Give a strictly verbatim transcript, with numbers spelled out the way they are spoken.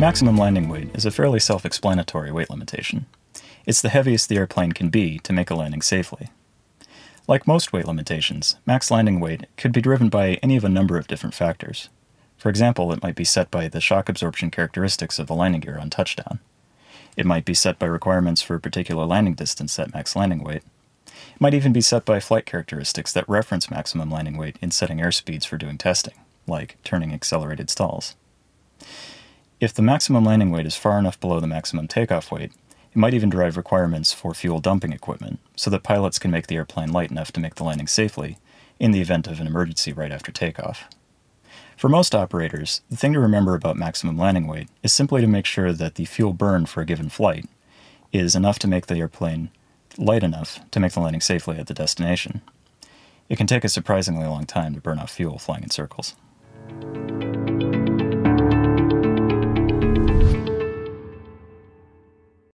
Maximum landing weight is a fairly self-explanatory weight limitation. It's the heaviest the airplane can be to make a landing safely. Like most weight limitations, max landing weight could be driven by any of a number of different factors. For example, it might be set by the shock absorption characteristics of the landing gear on touchdown. It might be set by requirements for a particular landing distance at max landing weight. It might even be set by flight characteristics that reference maximum landing weight in setting airspeeds for doing testing, like turning accelerated stalls. If the maximum landing weight is far enough below the maximum takeoff weight, it might even drive requirements for fuel dumping equipment, so that pilots can make the airplane light enough to make the landing safely, in the event of an emergency right after takeoff. For most operators, the thing to remember about maximum landing weight is simply to make sure that the fuel burn for a given flight is enough to make the airplane light enough to make the landing safely at the destination. It can take a surprisingly long time to burn off fuel flying in circles.